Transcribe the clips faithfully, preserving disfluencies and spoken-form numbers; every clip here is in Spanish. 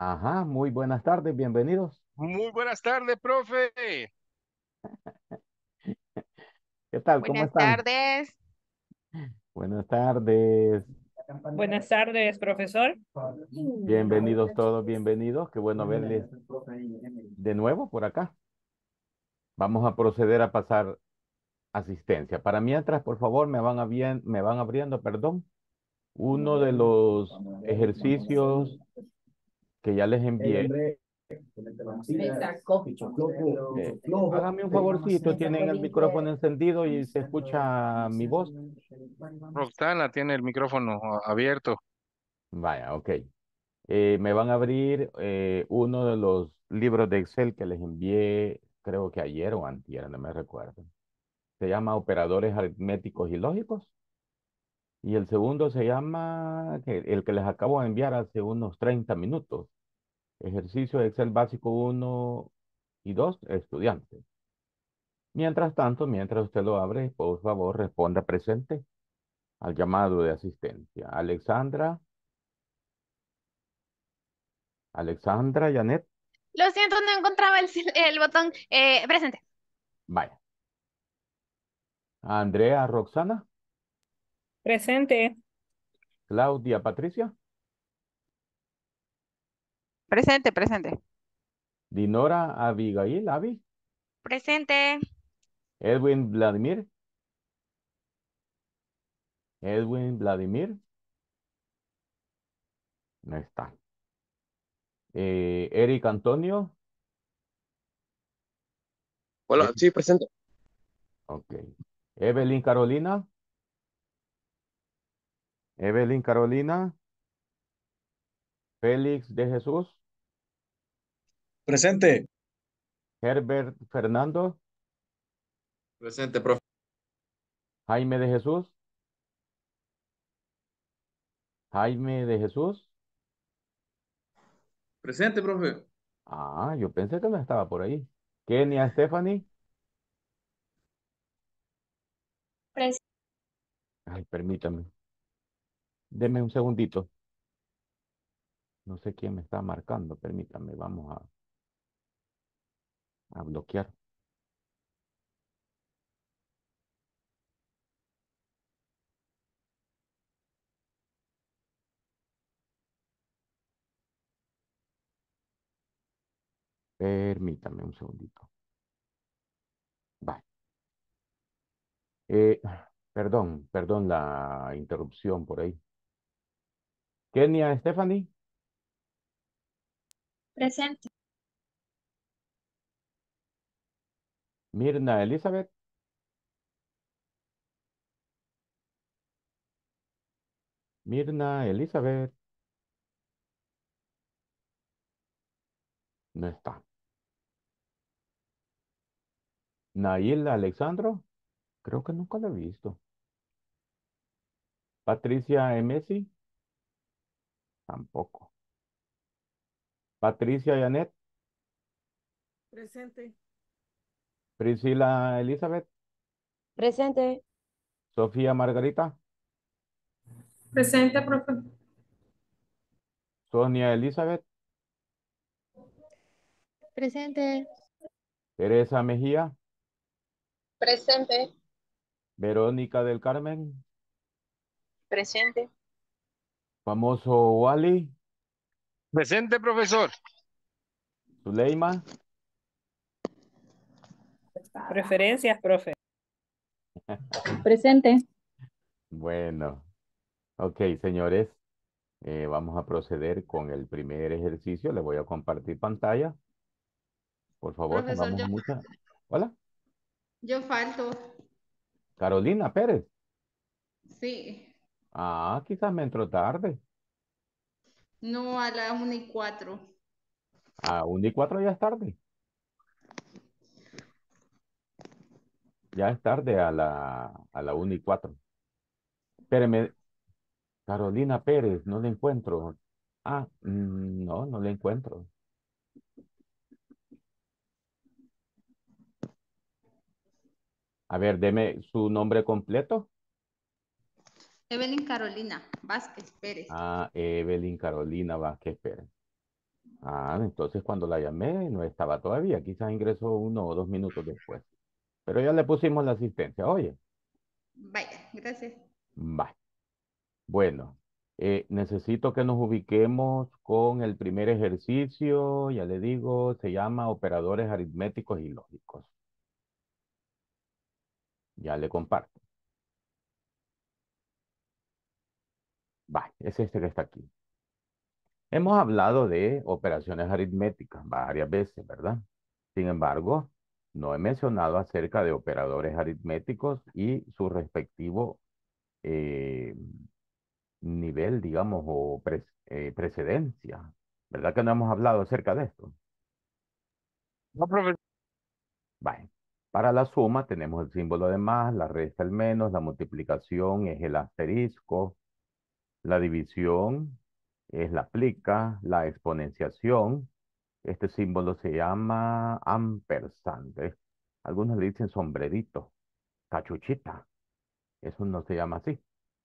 Ajá, muy buenas tardes, bienvenidos. Muy buenas tardes, profe. ¿Qué tal? ¿Cómo Buenas están? tardes. Buenas tardes. Buenas tardes, profesor. Bienvenidos todos, bienvenidos. Qué bueno verles de nuevo por acá. Vamos a proceder a pasar asistencia. Para mientras, por favor, me van, abien, me van abriendo, perdón, uno de los ejercicios que ya les envié. Eh, hágame un favorcito, tienen el micrófono encendido y se escucha mi voz. Roxana tiene el micrófono abierto. Vaya, ok. Eh, me van a abrir eh, uno de los libros de Excel que les envié, creo que ayer o antier, no me recuerdo. Se llama Operadores Aritméticos y Lógicos. Y el segundo se llama, el que les acabo de enviar hace unos treinta minutos. Ejercicio Excel Básico uno y dos, estudiante. Mientras tanto, mientras usted lo abre, por favor, responda presente al llamado de asistencia. Alexandra. Alexandra, Janet. Lo siento, no encontraba el, el botón eh, presente. Vaya. Andrea, Roxana. Presente. Claudia, Patricia. Presente, presente. Dinora, Abigail, Avi. Presente. Edwin, Vladimir. Edwin, Vladimir. No está. Eh, Eric, Antonio. Hola, sí, presente. Ok. Evelyn, Carolina. Evelyn, Carolina. Félix de Jesús. Presente. Herbert Fernando. Presente, profe. Jaime de Jesús. Jaime de Jesús. Presente, profe. Ah, yo pensé que no estaba por ahí. Kenia Stephanie. Presente. Ay, permítame. Deme un segundito. No sé quién me está marcando, permítame, vamos a, a bloquear. Permítame un segundito. Vale. Eh, perdón, perdón la interrupción por ahí. Kenia Stephanie. Presente. Mirna Elizabeth. Mirna Elizabeth. No está. Naila Alexandro. Creo que nunca la he visto. Patricia Emesi. Tampoco. Patricia Janet. Presente. Priscila Elizabeth. Presente. Sofía Margarita. Presente, profe. Sonia Elizabeth. Presente. Teresa Mejía. Presente. Verónica del Carmen. Presente. Famoso Wally. Presente, profesor. Zuleima. Preferencias, profe. Presente. Bueno. Ok, señores. Eh, vamos a proceder con el primer ejercicio. Le voy a compartir pantalla. Por favor, profesor, yo... mucha... Hola. Yo falto. Carolina Pérez. Sí. Ah, quizás me entró tarde. No, a las una y cuatro. A una y cuatro ya es tarde. Ya es tarde a la, a la una y cuatro. Espéreme. Carolina Pérez, no la encuentro. Ah, no, no la encuentro. A ver, deme su nombre completo. Evelyn Carolina Vázquez Pérez. Ah, Evelyn Carolina Vázquez Pérez. Ah, entonces cuando la llamé no estaba todavía. Quizás ingresó uno o dos minutos después. Pero ya le pusimos la asistencia, oye. Vaya, gracias. Va. Bueno, eh, necesito que nos ubiquemos con el primer ejercicio. Ya le digo, se llama operadores aritméticos y lógicos. Ya le comparto. Va, es este que está aquí. Hemos hablado de operaciones aritméticas varias veces, ¿verdad? Sin embargo, no he mencionado acerca de operadores aritméticos y su respectivo eh, nivel, digamos, o pre eh, precedencia. ¿Verdad que no hemos hablado acerca de esto? No, profesor. Vale. Para la suma tenemos el símbolo de más, la resta el menos, la multiplicación es el asterisco, la división es la plica, la exponenciación. Este símbolo se llama ampersand. Algunos le dicen sombrerito, cachuchita. Eso no se llama así.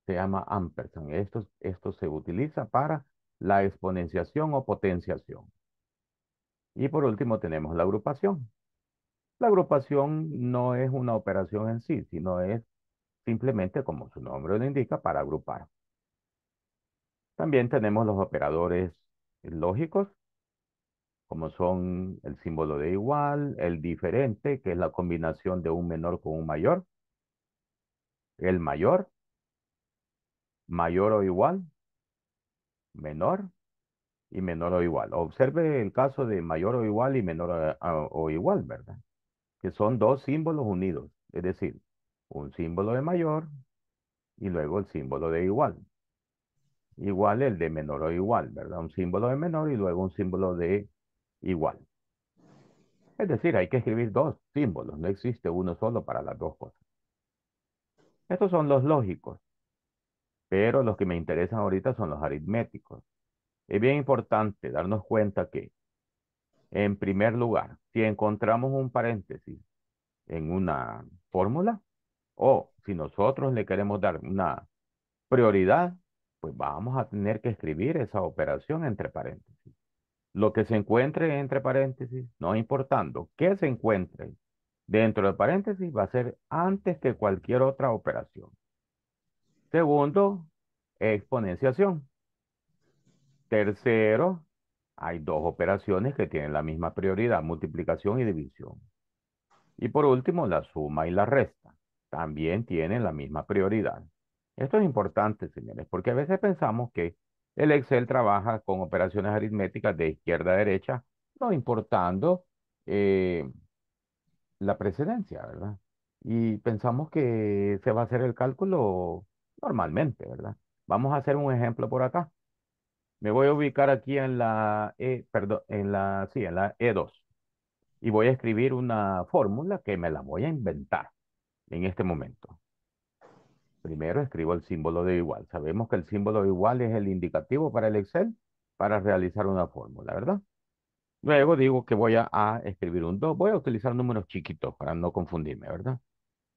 Se llama ampersand. Esto, esto se utiliza para la exponenciación o potenciación. Y por último tenemos la agrupación. La agrupación no es una operación en sí, sino es simplemente, como su nombre lo indica, para agrupar. También tenemos los operadores lógicos, como son el símbolo de igual, el diferente, que es la combinación de un menor con un mayor, el mayor, mayor o igual, menor y menor o igual. Observe el caso de mayor o igual y menor o igual, ¿verdad? Que son dos símbolos unidos, es decir, un símbolo de mayor y luego el símbolo de igual. Igual el de menor o igual, ¿verdad? Un símbolo de menor y luego un símbolo de igual. Es decir, hay que escribir dos símbolos, no existe uno solo para las dos cosas. Estos son los lógicos, pero los que me interesan ahorita son los aritméticos. Es bien importante darnos cuenta que, en primer lugar, si encontramos un paréntesis en una fórmula, o si nosotros le queremos dar una prioridad, pues vamos a tener que escribir esa operación entre paréntesis. Lo que se encuentre entre paréntesis, no importando qué se encuentre dentro de paréntesis, va a ser antes que cualquier otra operación. Segundo, exponenciación. Tercero, hay dos operaciones que tienen la misma prioridad, multiplicación y división. Y por último, la suma y la resta también tienen la misma prioridad. Esto es importante, señores, porque a veces pensamos que el Excel trabaja con operaciones aritméticas de izquierda a derecha, no importando eh, la precedencia, ¿verdad? Y pensamos que se va a hacer el cálculo normalmente, ¿verdad? Vamos a hacer un ejemplo por acá. Me voy a ubicar aquí en la E, perdón, en la, sí, en la E dos. Y voy a escribir una fórmula que me la voy a inventar en este momento. Primero escribo el símbolo de igual. Sabemos que el símbolo de igual es el indicativo para el Excel para realizar una fórmula, ¿verdad? Luego digo que voy a, a escribir un dos. Voy a utilizar números chiquitos para no confundirme, ¿verdad?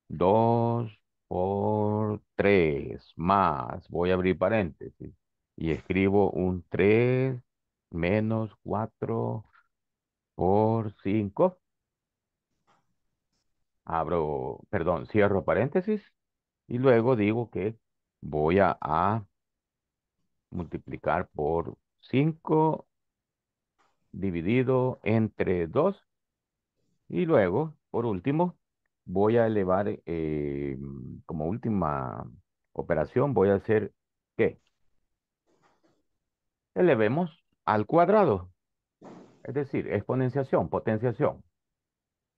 dos por tres más. Voy a abrir paréntesis. Y escribo un tres menos cuatro por cinco. Abro, perdón, cierro paréntesis. Y luego digo que voy a, a multiplicar por cinco dividido entre dos. Y luego, por último, voy a elevar, eh, como última operación, voy a hacer que elevemos al cuadrado. Es decir, exponenciación, potenciación,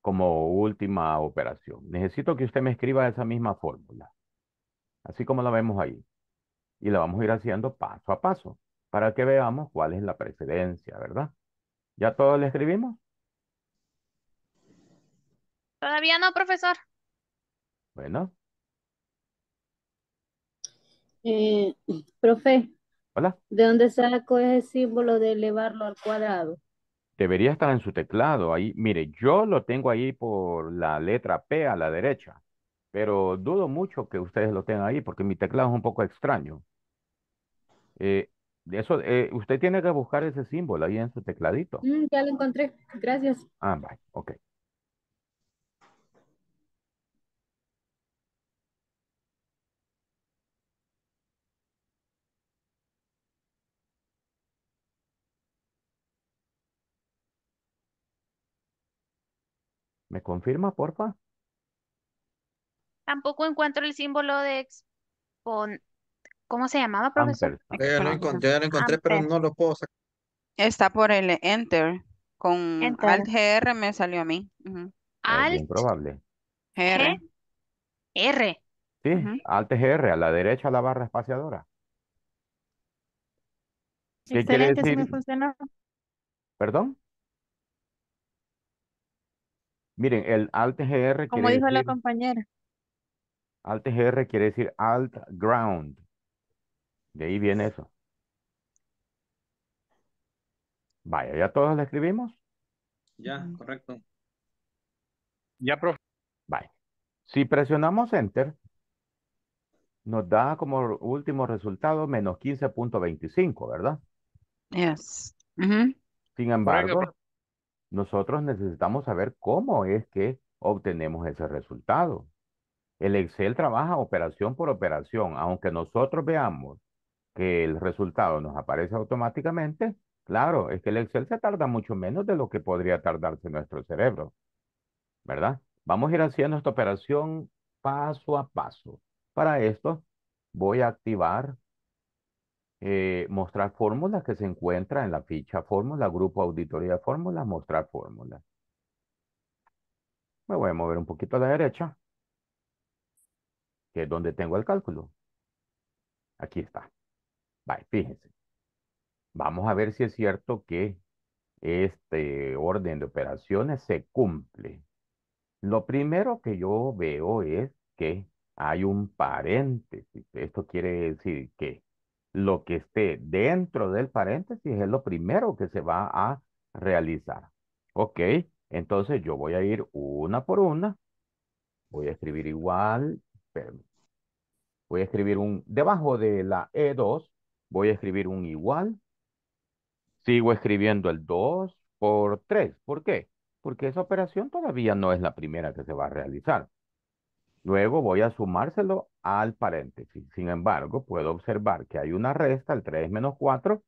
como última operación. Necesito que usted me escriba esa misma fórmula, así como la vemos ahí. Y la vamos a ir haciendo paso a paso, para que veamos cuál es la precedencia, ¿verdad? ¿Ya todos le escribimos? Todavía no, profesor. Bueno. Eh, profe. Hola. ¿De dónde saco ese símbolo de elevarlo al cuadrado? Debería estar en su teclado. Ahí, mire, yo lo tengo ahí por la letra P a la derecha. Pero dudo mucho que ustedes lo tengan ahí porque mi teclado es un poco extraño. Eh, De eso, eh, usted tiene que buscar ese símbolo ahí en su tecladito. Mm, ya lo encontré, gracias. Ah, vale, ok. ¿Me confirma, porfa? Tampoco encuentro el símbolo de expon... ¿Cómo se llamaba, profesor? Ya lo encontré, ya lo encontré, Amper. Pero no lo puedo sacar. Está por el Enter. Con Enter. Alt G R me salió a mí. Uh -huh. Alt. Improbable. G R. R. Sí, uh -huh. Alt G R, a la derecha la barra espaciadora. ¿Qué quiere decir? Si me funcionó. ¿Perdón? Miren, el Alt G R. Como dijo decir, la compañera. Alt G R quiere decir Alt Ground. De ahí viene eso. Vaya, ¿ya todos lo escribimos? Ya, correcto. Ya, profe. Vaya. Si presionamos Enter, nos da como último resultado menos quince punto veinticinco, ¿verdad? Yes. Uh-huh. Sin embargo, correcto, nosotros necesitamos saber cómo es que obtenemos ese resultado. El Excel trabaja operación por operación. Aunque nosotros veamos que el resultado nos aparece automáticamente, claro, es que el Excel se tarda mucho menos de lo que podría tardarse nuestro cerebro, ¿verdad? Vamos a ir haciendo esta operación paso a paso. Para esto voy a activar, eh, mostrar fórmulas, que se encuentra en la ficha fórmula, grupo auditoría fórmulas, mostrar fórmulas. Me voy a mover un poquito a la derecha, que es donde tengo el cálculo. Aquí está. Vale, fíjense. Vamos a ver si es cierto que este orden de operaciones se cumple. Lo primero que yo veo es que hay un paréntesis. Esto quiere decir que lo que esté dentro del paréntesis es lo primero que se va a realizar. Ok, entonces yo voy a ir una por una. Voy a escribir igual. Voy a escribir un, debajo de la E dos, voy a escribir un igual. Sigo escribiendo el dos por tres. ¿Por qué? Porque esa operación todavía no es la primera que se va a realizar. Luego voy a sumárselo al paréntesis. Sin embargo, puedo observar que hay una resta, el tres menos cuatro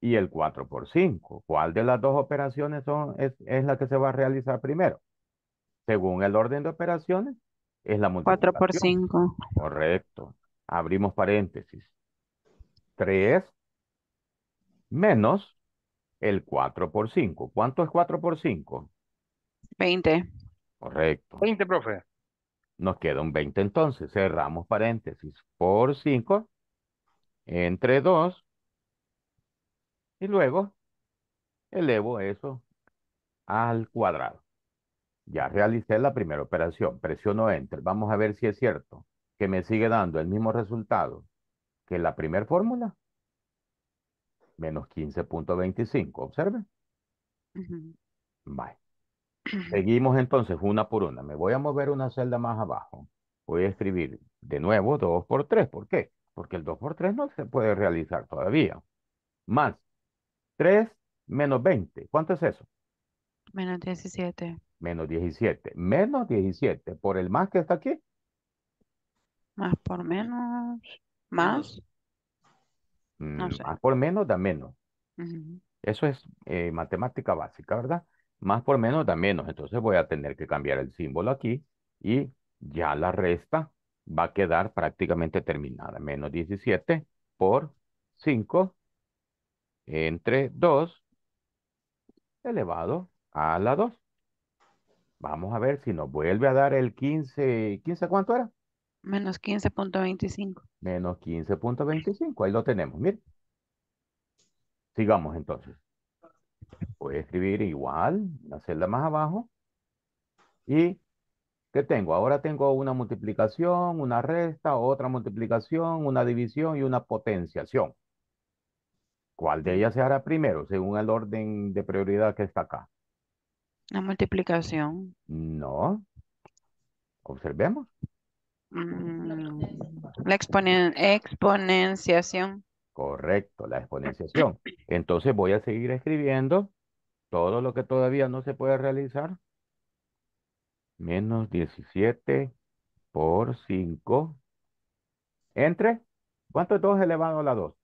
y el cuatro por cinco. ¿Cuál de las dos operaciones son, es, es la que se va a realizar primero? Según el orden de operaciones, es la multiplicación. cuatro por cinco. Correcto. Abrimos paréntesis. tres menos el cuatro por cinco. ¿Cuánto es cuatro por cinco? veinte. Correcto. veinte, profe. Nos queda un veinte entonces. Cerramos paréntesis. Por cinco. Entre dos. Y luego elevo eso al cuadrado. Ya realicé la primera operación. Presiono Enter. Vamos a ver si es cierto que me sigue dando el mismo resultado que la primera fórmula. Menos quince punto veinticinco. Observe. Uh-huh. Vale. Seguimos entonces una por una. Me voy a mover una celda más abajo. Voy a escribir de nuevo dos por tres. ¿Por qué? Porque el dos por tres no se puede realizar todavía. Más tres menos veinte. ¿Cuánto es eso? Menos diecisiete. Menos diecisiete. Menos diecisiete. Por el más que está aquí. Más por menos. Más. Mm, no sé. Más por menos da menos. Uh-huh. Eso es eh, matemática básica, ¿verdad? Más por menos da menos. Entonces voy a tener que cambiar el símbolo aquí. Y ya la resta va a quedar prácticamente terminada. Menos diecisiete por cinco. Entre dos. Elevado a la dos. Vamos a ver si nos vuelve a dar el quince. ¿quince cuánto era? Menos quince punto veinticinco. Menos quince punto veinticinco. Ahí lo tenemos, miren. Sigamos entonces. Voy a escribir igual, una celda más abajo. ¿Y qué tengo? Ahora tengo una multiplicación, una resta, otra multiplicación, una división y una potenciación. ¿Cuál de ellas se hará primero, según el orden de prioridad que está acá? La multiplicación. No. Observemos. Mm, la exponen exponenciación. Correcto, la exponenciación. Entonces voy a seguir escribiendo todo lo que todavía no se puede realizar. Menos diecisiete por cinco. Entre, ¿cuánto es dos elevado a la dos?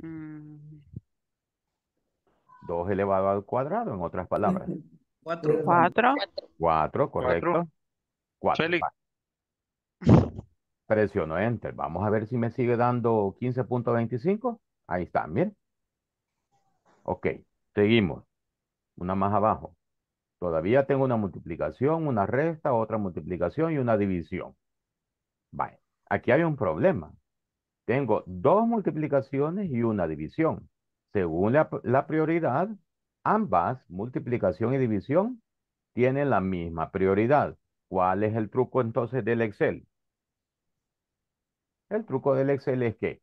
Mm. dos elevado al cuadrado, en otras palabras. cuatro. cuatro. cuatro, correcto. cuatro. Presiono Enter. Vamos a ver si me sigue dando quince punto veinticinco. Ahí está, miren. Ok, seguimos. Una más abajo. Todavía tengo una multiplicación, una resta, otra multiplicación y una división. Vale, aquí hay un problema. Tengo dos multiplicaciones y una división. Según la, la prioridad, ambas, multiplicación y división, tienen la misma prioridad. ¿Cuál es el truco entonces del Excel? El truco del Excel es que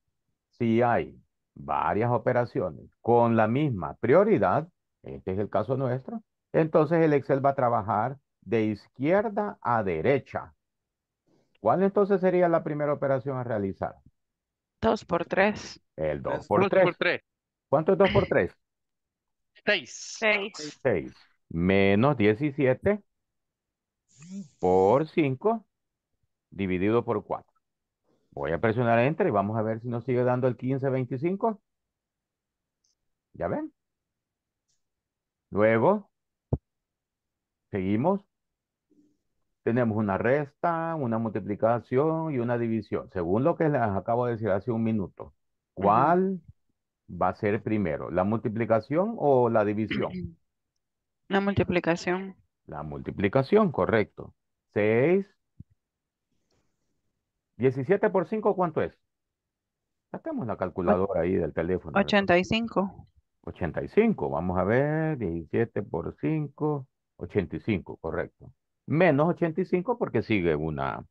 si hay varias operaciones con la misma prioridad, este es el caso nuestro, entonces el Excel va a trabajar de izquierda a derecha. ¿Cuál entonces sería la primera operación a realizar? dos por tres. El dos por tres. ¿Cuánto es dos por tres? seis. seis. Menos diecisiete por cinco dividido por cuatro. Voy a presionar Enter y vamos a ver si nos sigue dando el quince veinticinco. ¿Ya ven? Luego, seguimos. Tenemos una resta, una multiplicación y una división. Según lo que les acabo de decir hace un minuto. ¿Cuál va a ser primero? ¿La multiplicación o la división? La multiplicación. La multiplicación, correcto. seis. diecisiete por cinco, ¿cuánto es? Saquemos la calculadora ahí del teléfono. ochenta y cinco. ochenta y cinco, vamos a ver. diecisiete por cinco, ochenta y cinco, correcto. Menos ochenta y cinco porque sigue una,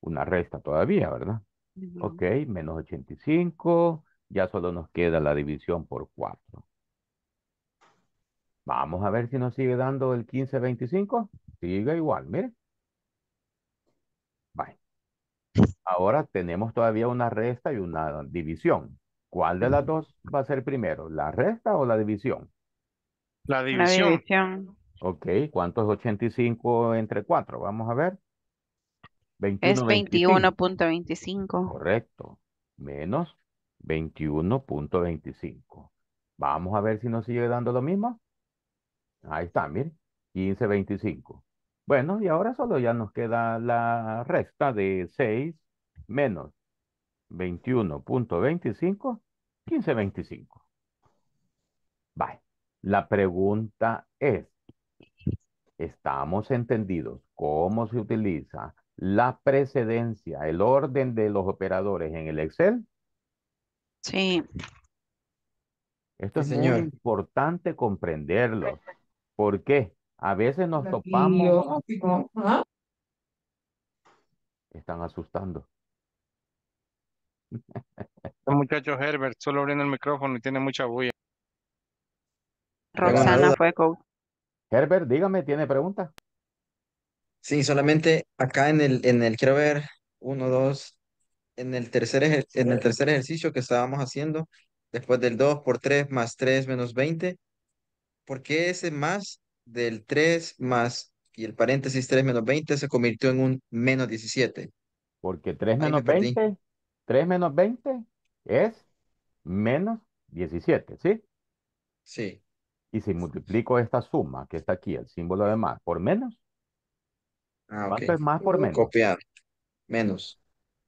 una resta todavía, ¿verdad? Uh-huh. Ok, menos ochenta y cinco. Ya solo nos queda la división por cuatro. Vamos a ver si nos sigue dando el quince veinticinco. Sigue igual, mire. Vale. Ahora tenemos todavía una resta y una división. ¿Cuál de las dos va a ser primero? ¿La resta o la división? La división. La división. Ok, ¿cuánto es ochenta y cinco entre cuatro? Vamos a ver. veintiuno, es veintiuno punto veinticinco. Correcto. Menos veintiuno punto veinticinco. Vamos a ver si nos sigue dando lo mismo. Ahí está, miren. quince veinticinco. Bueno, y ahora solo ya nos queda la resta de seis menos veintiuno punto veinticinco, quince veinticinco. Vale. La pregunta es, ¿estamos entendidos cómo se utiliza la precedencia, el orden de los operadores en el Excel? Sí. Esto es muy importante comprenderlo. ¿Por qué? A veces nos topamos. Están asustando. El muchacho Herbert solo abriendo el micrófono y tiene mucha bulla. Roxana Fueco. Herbert, dígame, ¿tiene pregunta? Sí, solamente acá en el, en el quiero ver, uno, dos. En el, tercer en el tercer ejercicio que estábamos haciendo, después del dos por tres más tres menos veinte, ¿por qué ese más del tres más y el paréntesis tres menos veinte se convirtió en un menos diecisiete? Porque tres menos Ay, me veinte, perdí. tres menos veinte es menos diecisiete, ¿sí? Sí. Y si multiplico esta suma que está aquí, el símbolo de más, por menos. Ah, ¿cuánto okay. es más por menos? Copiar. Menos.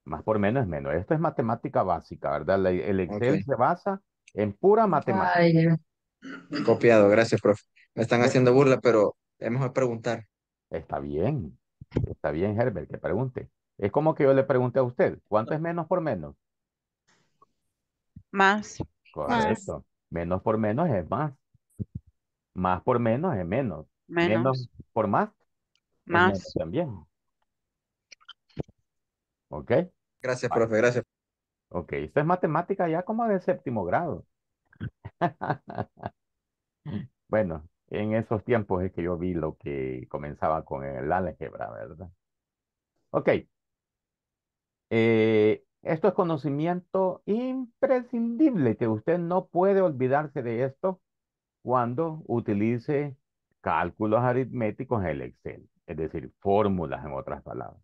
Más por menos es menos. Esto es matemática básica, ¿verdad? La, el Excel okay. se basa en pura matemática. Ay, copiado, gracias, profe. Me están haciendo burla, pero es mejor preguntar. Está bien. Está bien, Herbert, que pregunte. Es como que yo le pregunté a usted, ¿cuánto es menos por menos? Más. Correcto. Más. Menos por menos es más. Más por menos es menos. Menos, menos por más. Más. Menos también. ¿Ok? Gracias, vale. Profe, gracias. Ok, esto es matemática ya como de séptimo grado. Bueno, en esos tiempos es que yo vi lo que comenzaba con el álgebra, ¿verdad? Ok. Eh, Esto es conocimiento imprescindible que usted no puede olvidarse de esto cuando utilice cálculos aritméticos en el Excel, es decir, fórmulas en otras palabras.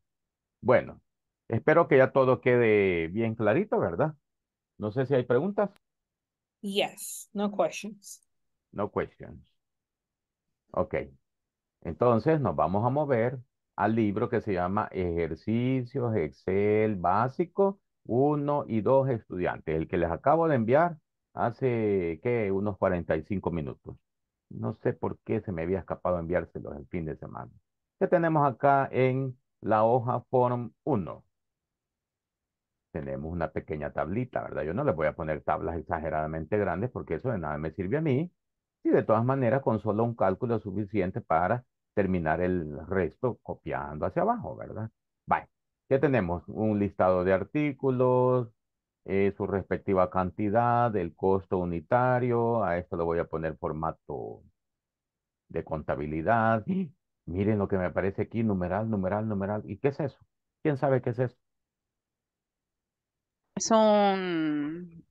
Bueno, espero que ya todo quede bien clarito, ¿verdad? No sé si hay preguntas. Yes, no questions. No questions. Ok. Entonces nos vamos a mover al libro que se llama Ejercicios Excel Básico uno y dos Estudiantes, el que les acabo de enviar hace, ¿qué? Unos cuarenta y cinco minutos. No sé por qué se me había escapado enviárselos el fin de semana. ¿Qué tenemos acá en la hoja Form uno? Tenemos una pequeña tablita, ¿verdad? Yo no les voy a poner tablas exageradamente grandes porque eso de nada me sirve a mí. Y de todas maneras, con solo un cálculo es suficiente para terminar el resto copiando hacia abajo, ¿verdad? Vale. ¿Qué tenemos? Un listado de artículos, eh, su respectiva cantidad, el costo unitario. A esto le voy a poner formato de contabilidad. ¡Ah! Miren lo que me aparece aquí, numeral, numeral, numeral. ¿Y qué es eso? ¿Quién sabe qué es eso? Son...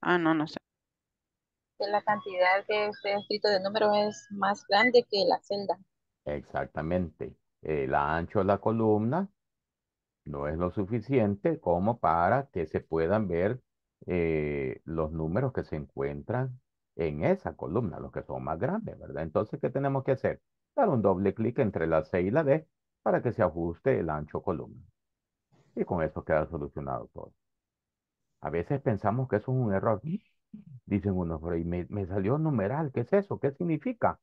Ah, no, no sé. La cantidad que usted ha escrito de números es más grande que la celda. Exactamente. El ancho de la columna no es lo suficiente como para que se puedan ver eh, los números que se encuentran en esa columna, los que son más grandes, ¿verdad? Entonces, ¿qué tenemos que hacer? Dar un doble clic entre la C y la D para que se ajuste el ancho columna. Y con eso queda solucionado todo. A veces pensamos que eso es un error. Dicen unos, pero me, me salió numeral, ¿qué es eso? ¿Qué significa?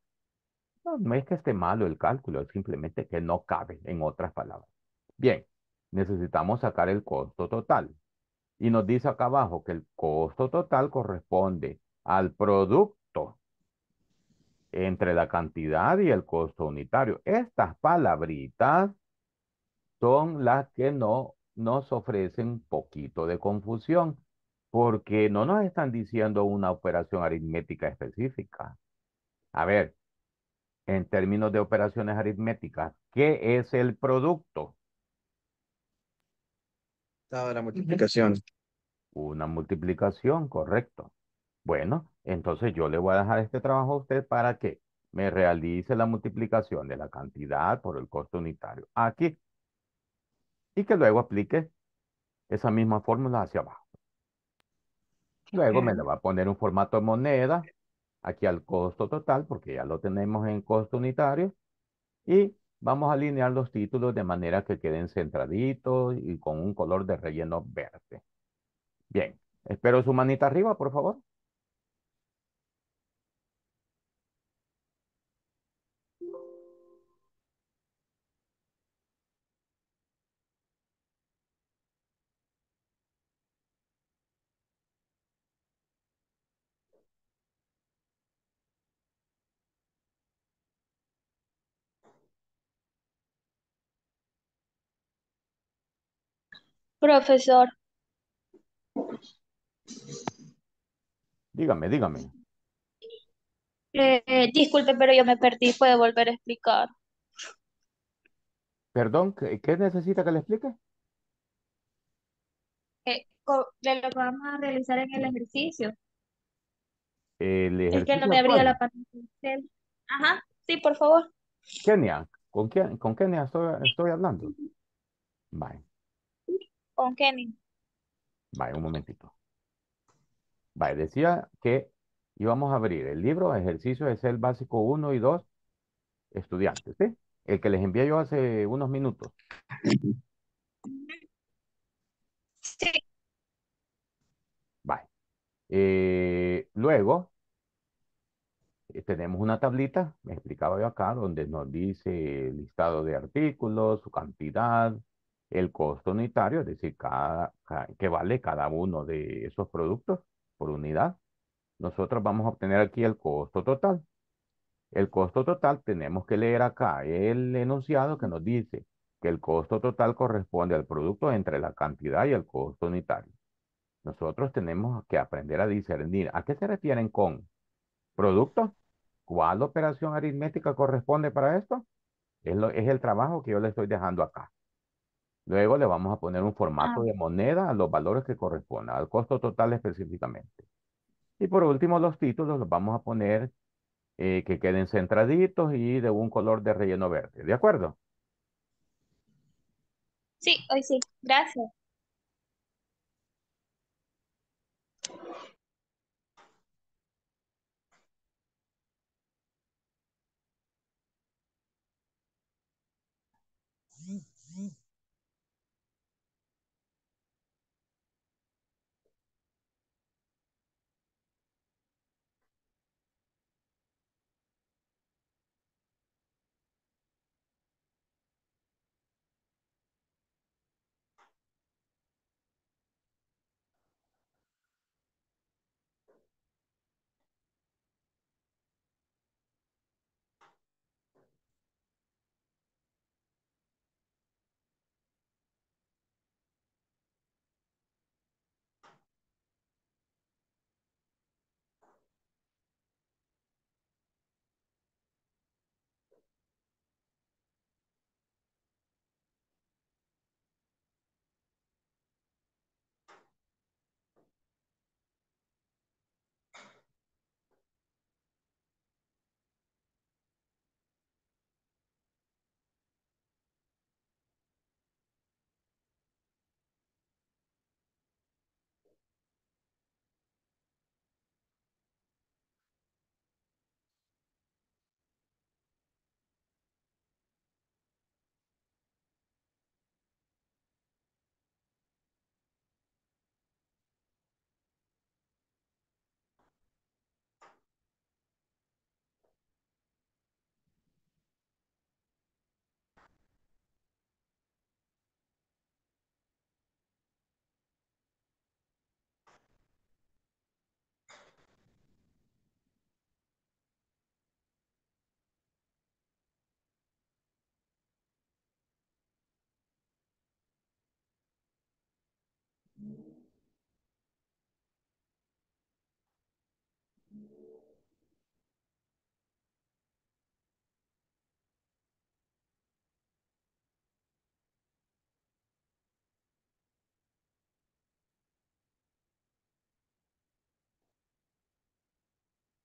No, no es que esté malo el cálculo, es simplemente que no cabe, en otras palabras. Bien, necesitamos sacar el costo total. Y nos dice acá abajo que el costo total corresponde al producto entre la cantidad y el costo unitario. Estas palabritas son las que no nos ofrecen un poquito de confusión porque no nos están diciendo una operación aritmética específica. A ver, en términos de operaciones aritméticas, ¿qué es el producto? La multiplicación. Una multiplicación, correcto. Bueno, entonces yo le voy a dejar este trabajo a usted para que me realice la multiplicación de la cantidad por el costo unitario. Aquí. Y que luego aplique esa misma fórmula hacia abajo. Luego me le va a poner un formato de moneda aquí al costo total, porque ya lo tenemos en costo unitario. Y vamos a alinear los títulos de manera que queden centraditos y con un color de relleno verde. Bien, espero su manita arriba, por favor. Profesor. Dígame, dígame. Eh, disculpe, pero yo me perdí. ¿Puede volver a explicar? Perdón, ¿qué, qué necesita que le explique? Eh, de lo que vamos a realizar en el ejercicio. El ejercicio. Es que no me abría la pantalla. Ajá, sí, por favor. Kenia, ¿con quién, con Kenia estoy, estoy hablando? Bye. Con Kenny. Vale, un momentito. Vale, decía que íbamos a abrir el libro Ejercicio Excel Básico uno y dos Estudiantes, ¿sí? El que les envié yo hace unos minutos. Sí. Vale. Eh, luego, eh, tenemos una tablita, me explicaba yo acá, donde nos dice el listado de artículos, su cantidad, el costo unitario, es decir, cada, cada, que vale cada uno de esos productos por unidad. Nosotros vamos a obtener aquí el costo total. El costo total tenemos que leer acá el enunciado que nos dice que el costo total corresponde al producto entre la cantidad y el costo unitario. Nosotros tenemos que aprender a discernir. ¿A qué se refieren con productos? ¿Cuál operación aritmética corresponde para esto? Es, lo, es el trabajo que yo le estoy dejando acá. Luego le vamos a poner un formato ah. de moneda a los valores que correspondan, al costo total específicamente. Y por último, los títulos los vamos a poner eh, que queden centraditos y de un color de relleno verde. ¿De acuerdo? Sí, hoy sí. Gracias.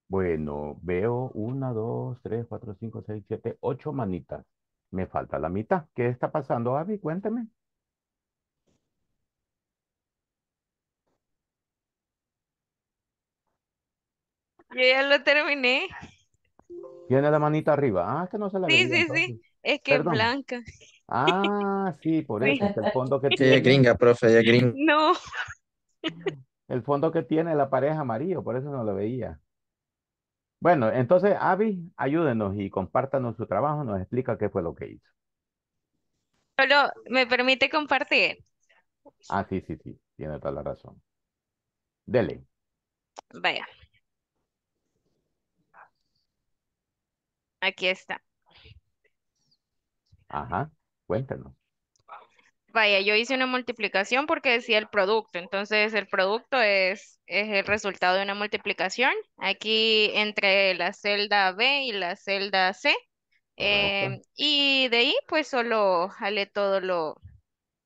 Bueno, veo una, dos, tres, cuatro, cinco, seis, siete, ocho manitas. Me falta la mitad. ¿Qué está pasando, Abby? Cuénteme. Yo ya lo terminé. Tiene la manita arriba. Ah, que no se la ve. Sí, sí, entonces. Sí. Es que Perdón. Es blanca. Ah, sí, por eso. Es el fondo que sí, tiene. Es gringa, profe, es gringa. No. El fondo que tiene la pared es amarillo, por eso no lo veía. Bueno, entonces, Abby, ayúdenos y compártanos su trabajo. Nos explica qué fue lo que hizo. Solo me permite compartir. Ah, sí, sí, sí. Tiene toda la razón. Dele. Vaya. Aquí está. Ajá, cuéntanos. Vaya, yo hice una multiplicación porque decía el producto. Entonces, el producto es, es el resultado de una multiplicación. Aquí entre la celda B y la celda C. Eh, y de ahí, pues, solo jalé todo lo...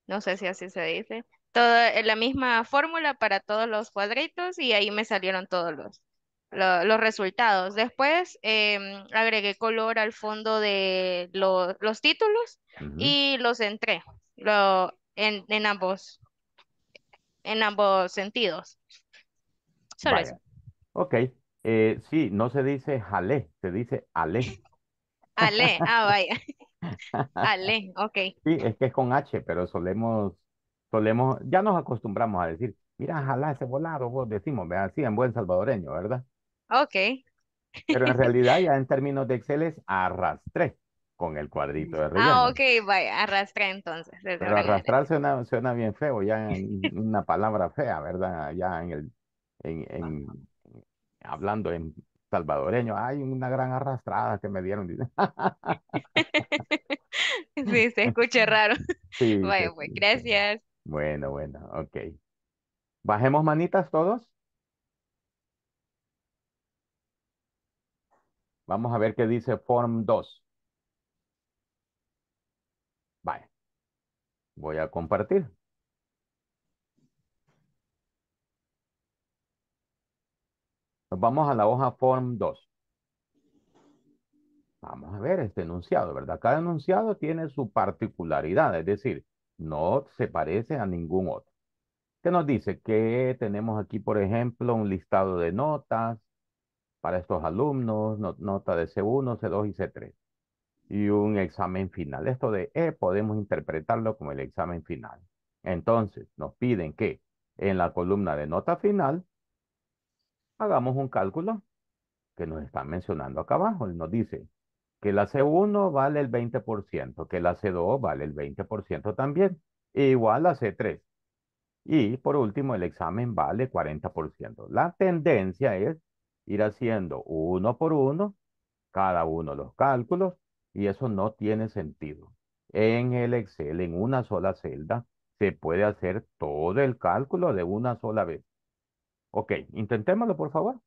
No sé si así se dice. Toda la misma fórmula para todos los cuadritos y ahí me salieron todos los... los resultados. Después eh, agregué color al fondo de lo, los títulos uh-huh. y los centré lo, en, en ambos en ambos sentidos. Solo Vaya. Eso. Ok. Eh, sí, no se dice jalé, se dice alé. Alé, ah, vaya. Alé, ok. Sí, es que es con H, pero solemos, solemos, ya nos acostumbramos a decir, mira, jalá ese volado, vos decimos, así en buen salvadoreño, ¿verdad? Ok. Pero en realidad ya en términos de Excel es arrastré con el cuadrito de relleno. Ah, ok, vaya, arrastré entonces. Pero arrastrar suena, suena bien feo, ya en, una palabra fea, ¿verdad? Ya en el, en, en, hablando en salvadoreño, hay una gran arrastrada que me dieron. Sí, se escucha raro. Sí, vaya, sí, pues, sí, gracias. Bueno, bueno, ok. Bajemos manitas todos. Vamos a ver qué dice Form dos. Vale. Voy a compartir. Nos vamos a la hoja Form dos. Vamos a ver este enunciado, ¿verdad? Cada enunciado tiene su particularidad, es decir, no se parece a ningún otro. ¿Qué nos dice? Que tenemos aquí, por ejemplo, un listado de notas para estos alumnos, not- nota de C uno, C dos y C tres. Y un examen final. Esto de E podemos interpretarlo como el examen final. Entonces, nos piden que en la columna de nota final hagamos un cálculo que nos están mencionando acá abajo. Nos dice que la C uno vale el veinte por ciento, que la C dos vale el veinte por ciento también, e igual a C tres. Y por último, el examen vale cuarenta por ciento. La tendencia es ir haciendo uno por uno, cada uno los cálculos, y eso no tiene sentido. En el Excel, en una sola celda, se puede hacer todo el cálculo de una sola vez. Ok, intentémoslo, por favor.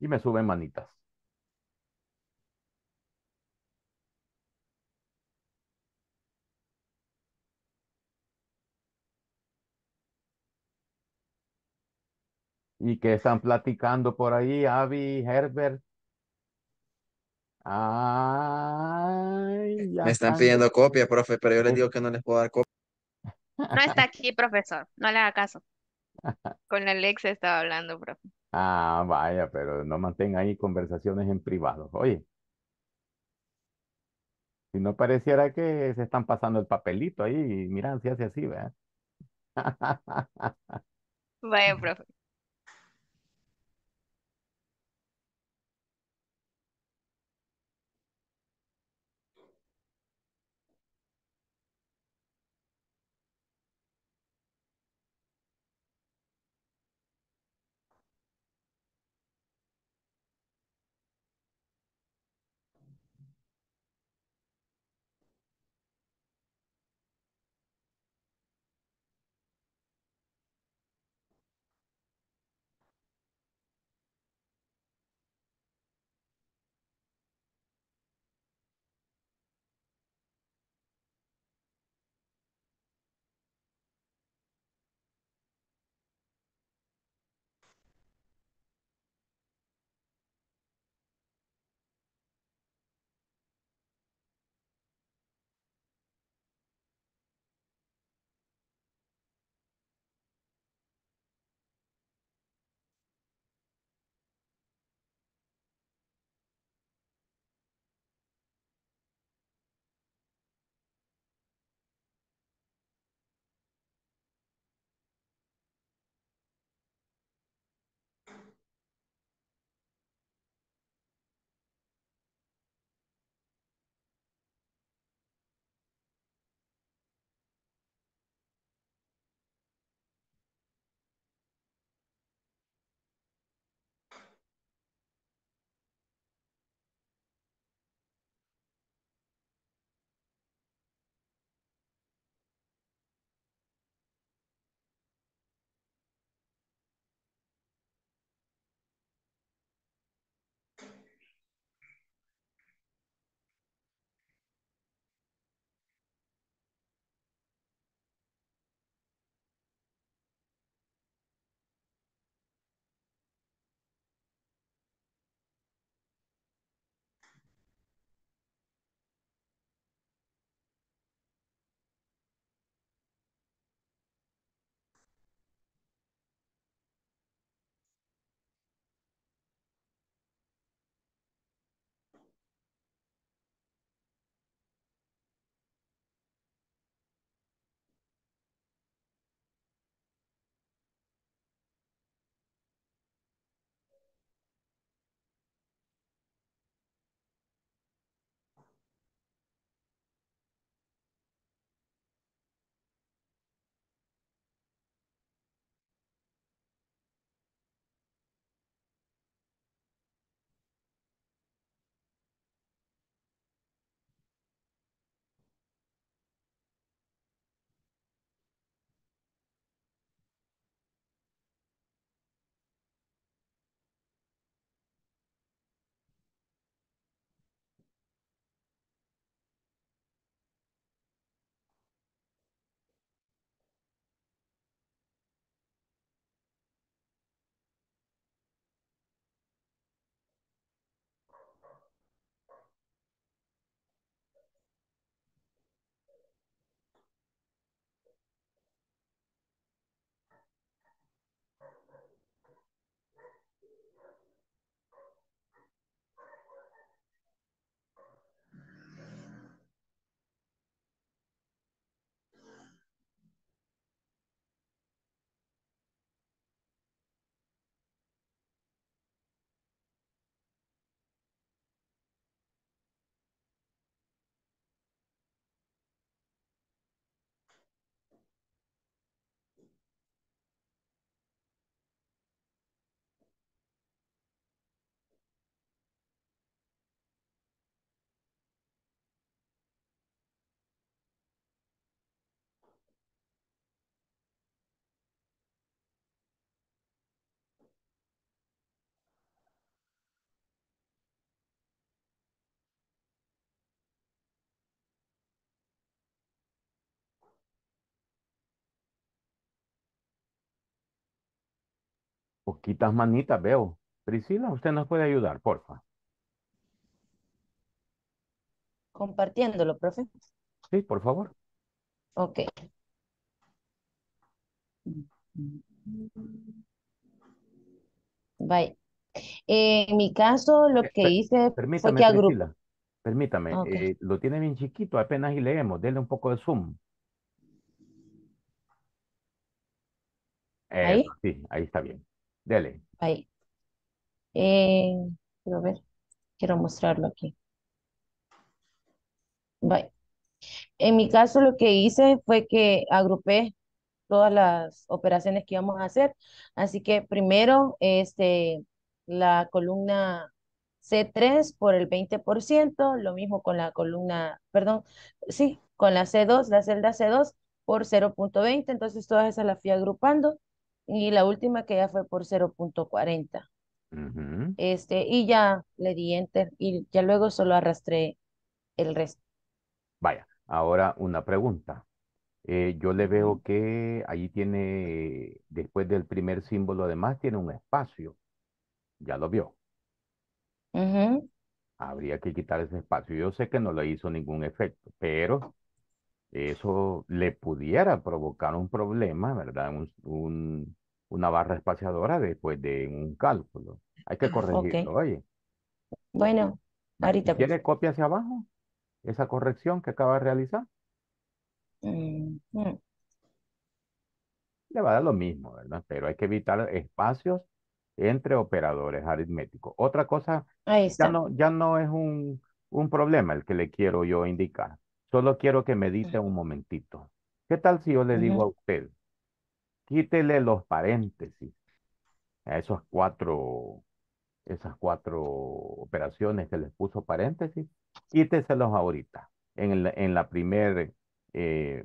Y me suben manitas. ¿Y qué están platicando por ahí, Abby, Herbert? Ay, ya me están pidiendo copia, profe, pero yo les digo que no les puedo dar copia. No está aquí, profesor. No le haga caso. Con el ex estaba hablando, profe. Ah, vaya, pero no mantenga ahí conversaciones en privado. Oye, si no pareciera que se están pasando el papelito ahí, y miran, si hace así, ¿verdad? Vaya, profe. Poquitas manitas veo. Priscila, ¿usted nos puede ayudar, porfa? Compartiéndolo, profe. Sí, por favor. Ok. Bye. Eh, en mi caso, lo que per hice fue que agrupé. Permítame, okay. eh, lo tiene bien chiquito, apenas y leemos. Denle un poco de zoom. Eh, ¿Ahí? Sí, ahí está bien. Dele. Ahí. Eh, quiero ver, quiero mostrarlo aquí. Bye. En mi caso, lo que hice fue que agrupé todas las operaciones que íbamos a hacer. Así que primero, este, la columna C tres por el veinte por ciento, lo mismo con la columna, perdón, sí, con la C dos, la celda C dos por cero punto veinte, entonces todas esas las fui agrupando y la última que ya fue por cero punto cuarenta. Uh-huh. Este, y ya le di enter y ya luego solo arrastré el resto. Vaya, ahora una pregunta. Eh, yo le veo que ahí tiene, después del primer símbolo además, tiene un espacio. Ya lo vio. Uh-huh. Habría que quitar ese espacio. Yo sé que no le hizo ningún efecto, pero eso le pudiera provocar un problema, ¿verdad? Un, un, una barra espaciadora después de un cálculo. Hay que corregirlo, okay. Oye. Bueno, ahorita. ¿Quiere pues. Copia hacia abajo esa corrección que acaba de realizar? Mm-hmm. Le va a dar lo mismo, ¿verdad? Pero hay que evitar espacios entre operadores aritméticos. Otra cosa, ya no, ya no es un, un problema el que le quiero yo indicar. Solo quiero que medite un momentito. ¿Qué tal si yo le digo uh-huh. a usted? Quítele los paréntesis a esos cuatro, esas cuatro operaciones que les puso paréntesis. Quíteselos ahorita, en, el, en la primer... Eh,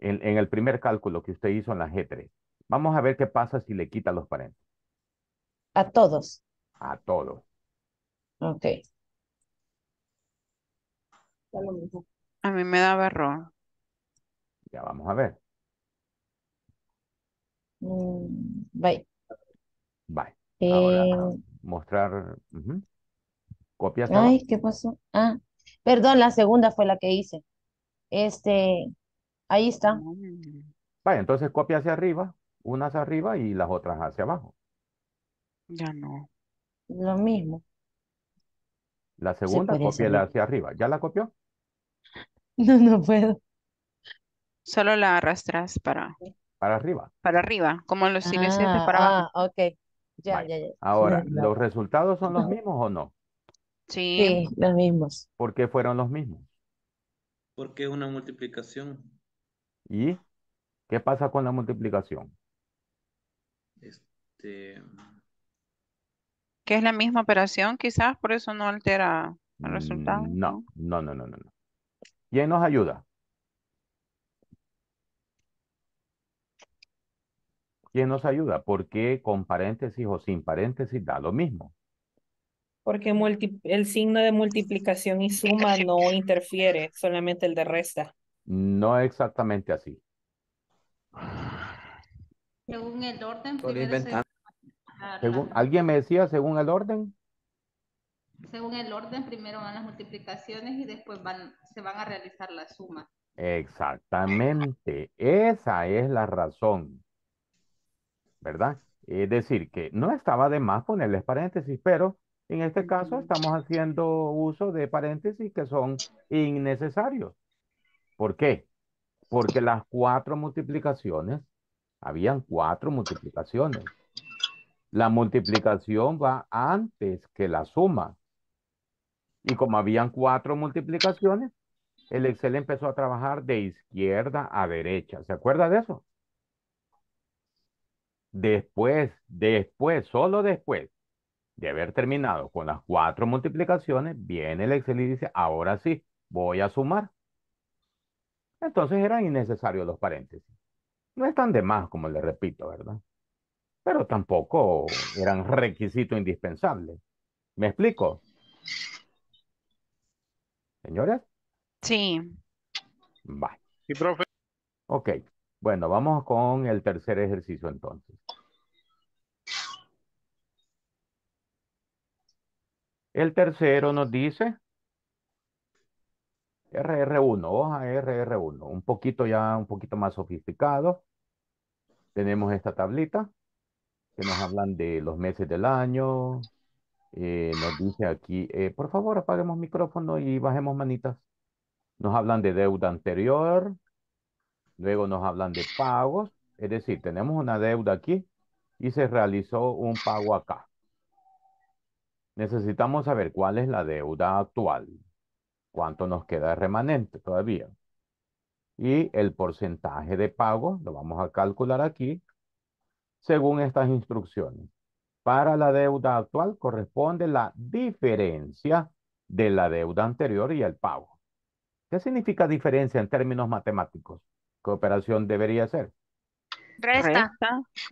en, en el primer cálculo que usted hizo en la G tres. Vamos a ver qué pasa si le quita los paréntesis. ¿A todos? A todos. Ok. A mí me daba error. Ya vamos a ver. Mm, bye. Bye. Eh... Ahora, mostrar. Uh-huh. Copias. Ay, abajo. ¿Qué pasó? Ah, perdón, la segunda fue la que hice. Este, ahí está. Vaya, entonces copia hacia arriba, unas arriba y las otras hacia abajo. Ya no. Lo mismo. La segunda copia hacia arriba. ¿Ya la copió? No, no puedo. Solo la arrastras para... Para arriba. Para arriba, como los sigues ah, para abajo. Ah, ok. Ya, vaya. ya, ya. Ahora, sí, ¿los la... resultados son los mismos o no? Sí. Sí, los mismos. ¿Por qué fueron los mismos? Porque es una multiplicación. ¿Y qué pasa con la multiplicación? Este... Que es la misma operación, quizás, por eso no altera el resultado. No, no, no, no, no. no. ¿Quién nos ayuda? ¿Quién nos ayuda? Porque con paréntesis o sin paréntesis da lo mismo. Porque multi, el signo de multiplicación y suma no interfiere, solamente el de resta. No exactamente así. Según el orden. Se... Según, ¿Alguien me decía según el orden? Según el orden, primero van las multiplicaciones y después van, se van a realizar las sumas. Exactamente. Esa es la razón. ¿Verdad? Es decir, que no estaba de más ponerles paréntesis, pero... En este caso estamos haciendo uso de paréntesis que son innecesarios. ¿Por qué? Porque las cuatro multiplicaciones, habían cuatro multiplicaciones. La multiplicación va antes que la suma. Y como habían cuatro multiplicaciones, el Excel empezó a trabajar de izquierda a derecha. ¿Se acuerda de eso? Después, después, solo después de haber terminado con las cuatro multiplicaciones, viene el Excel y dice, ahora sí, voy a sumar. Entonces eran innecesarios los paréntesis. No están de más, como les repito, ¿verdad? Pero tampoco eran requisito indispensable. ¿Me explico? ¿Señores? Sí. Vale. Sí, profe. Ok. Bueno, vamos con el tercer ejercicio entonces. El tercero nos dice erre erre uno, hoja erre erre uno, un poquito ya, un poquito más sofisticado. Tenemos esta tablita que nos hablan de los meses del año. Eh, nos dice aquí, eh, por favor apaguemos micrófono y bajemos manitas. Nos hablan de deuda anterior. Luego nos hablan de pagos. Es decir, tenemos una deuda aquí y se realizó un pago acá. Necesitamos saber cuál es la deuda actual. Cuánto nos queda remanente todavía. Y el porcentaje de pago lo vamos a calcular aquí según estas instrucciones. Para la deuda actual corresponde la diferencia de la deuda anterior y el pago. ¿Qué significa diferencia en términos matemáticos? ¿Qué operación debería ser? Resta.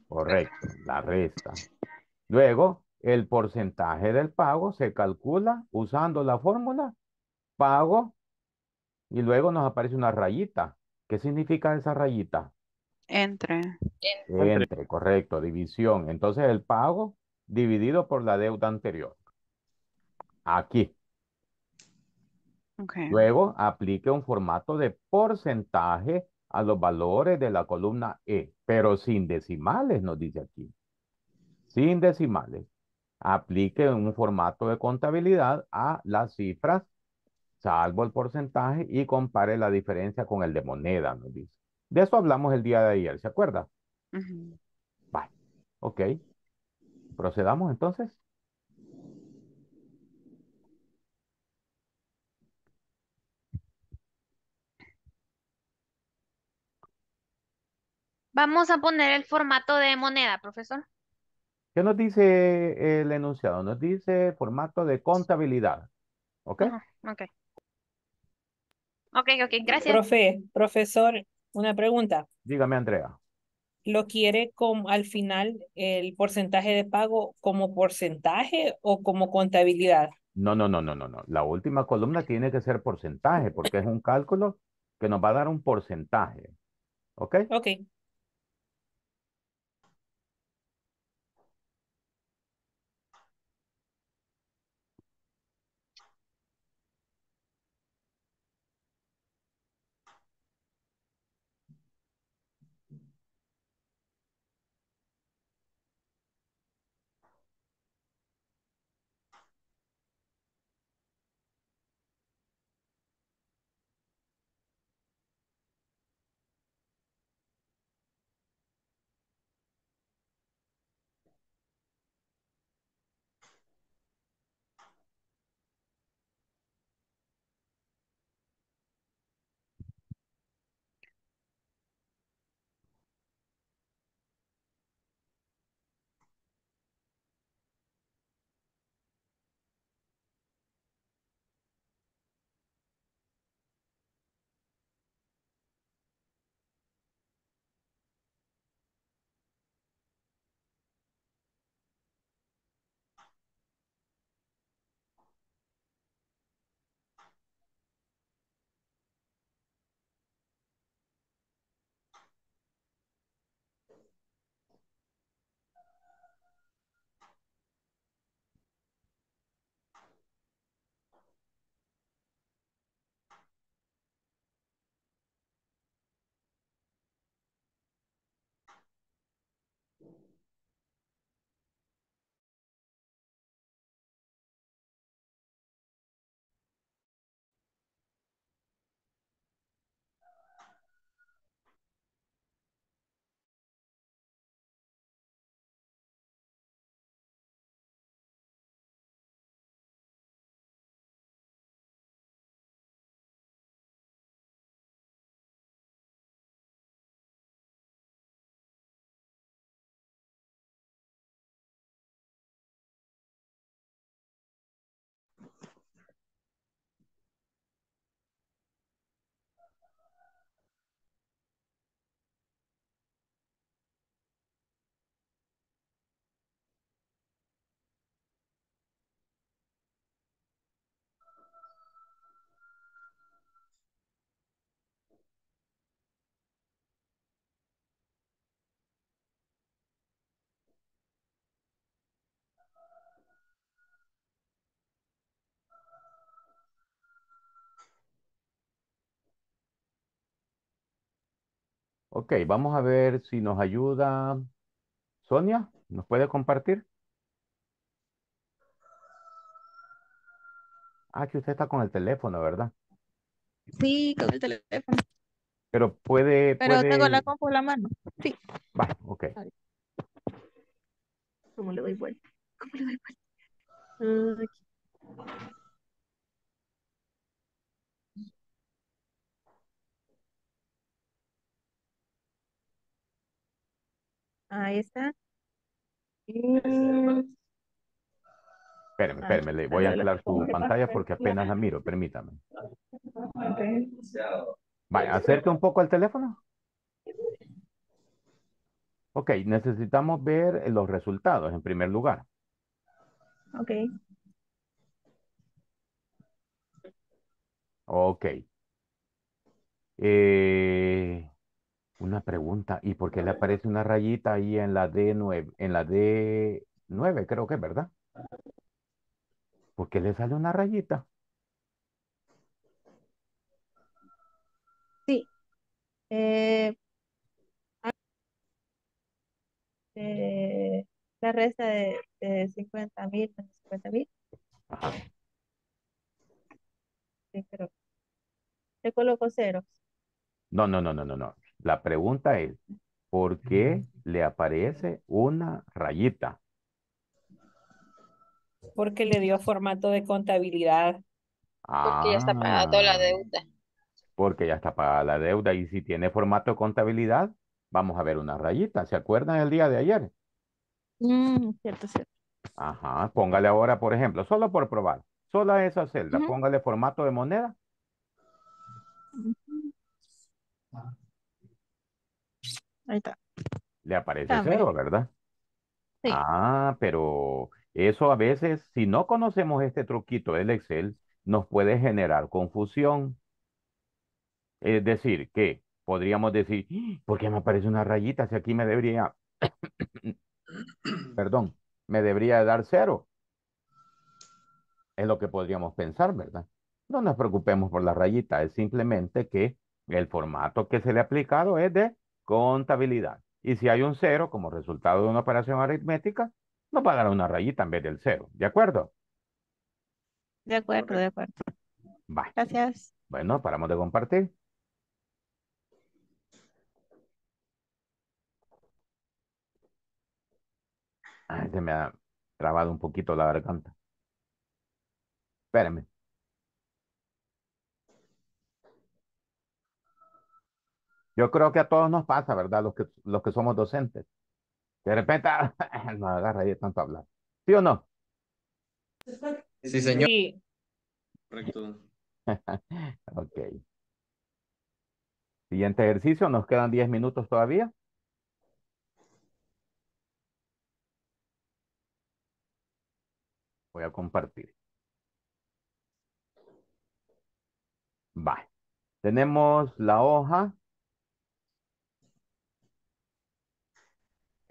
Correcto, la resta. Luego, el porcentaje del pago se calcula usando la fórmula pago y luego nos aparece una rayita. ¿Qué significa esa rayita? Entre. Entre. Entre, correcto, división. Entonces el pago dividido por la deuda anterior. Aquí. Okay. Luego aplique un formato de porcentaje a los valores de la columna E, pero sin decimales, nos dice aquí. Sin decimales. Aplique un formato de contabilidad a las cifras, salvo el porcentaje, y compare la diferencia con el de moneda, nos dice. De eso hablamos el día de ayer, ¿se acuerda? Uh-huh. Vale, ok. Procedamos entonces. Vamos a poner el formato de moneda, profesor. ¿Qué nos dice el enunciado? Nos dice formato de contabilidad. ¿Ok? Uh-huh. Ok. Ok, ok, gracias. Profe, profesor, una pregunta. Dígame, Andrea. ¿Lo quiere como al final el porcentaje de pago como porcentaje o como contabilidad? No, no, no, no, no, no. La última columna tiene que ser porcentaje porque es un cálculo que nos va a dar un porcentaje. ¿Ok? Ok. Ok, vamos a ver si nos ayuda Sonia. ¿Nos puede compartir? Ah, que usted está con el teléfono, ¿verdad? Sí, con el teléfono. Pero puede... Pero puede... tengo la compu en la mano. Sí. Va, ok. ¿Cómo le doy vuelta? ¿Cómo le doy vuelta? Aquí. Ahí está. Espérame, espérame, le voy a aclarar su pantalla porque apenas la miro, permítame. Okay. Vaya, acerca un poco al teléfono. Ok, necesitamos ver los resultados en primer lugar. Ok. Ok. Eh... Una pregunta, ¿y por qué le aparece una rayita ahí en la D nueve? En la D nueve, creo que es, ¿verdad? ¿Por qué le sale una rayita? Sí. Eh, eh, la resta de, de cincuenta mil, cincuenta mil. Ajá. Sí, creo. Le coloco ceros. No, no, no, no, no, no. La pregunta es, ¿por qué le aparece una rayita? Porque le dio formato de contabilidad. Ah, porque ya está pagada toda la deuda. Porque ya está pagada la deuda. Y si tiene formato de contabilidad, vamos a ver una rayita. ¿Se acuerdan el día de ayer? Mm, cierto, cierto. Ajá, póngale ahora, por ejemplo, solo por probar, solo a esa celda, uh-huh. Póngale formato de moneda. Uh-huh. Ah. Ahí está. Le aparece también. Cero, ¿verdad? Sí. Ah, pero eso a veces, si no conocemos este truquito del Excel, nos puede generar confusión. Es decir, que podríamos decir, ¿por qué me aparece una rayita si aquí me debería, perdón, me debería dar cero? Es lo que podríamos pensar, ¿verdad? No nos preocupemos por la rayita, es simplemente que el formato que se le ha aplicado es de contabilidad. Y si hay un cero como resultado de una operación aritmética, nos va a dar una rayita en vez del cero. ¿De acuerdo? De acuerdo, de acuerdo. Va. Gracias. Bueno, paramos de compartir. Ay, se me ha trabado un poquito la garganta. Espérenme. Yo creo que a todos nos pasa, ¿verdad? Los que, los que somos docentes. De repente nos agarra ahí de tanto hablar. ¿Sí o no? Sí, señor. Sí. Correcto. Ok. Siguiente ejercicio. Nos quedan diez minutos todavía. Voy a compartir. Va. Tenemos la hoja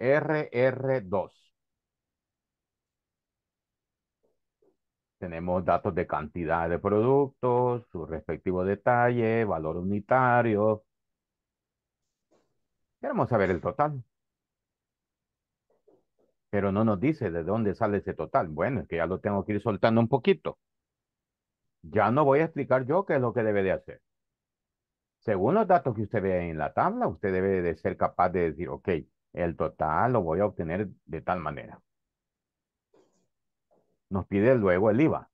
R R dos. Tenemos datos de cantidad de productos, su respectivo detalle, valor unitario. Queremos saber el total. Pero no nos dice de dónde sale ese total. Bueno, es que ya lo tengo que ir soltando un poquito. Ya no voy a explicar yo qué es lo que debe de hacer. Según los datos que usted ve en la tabla, usted debe de ser capaz de decir, ok, el total lo voy a obtener de tal manera. Nos pide luego el I V A.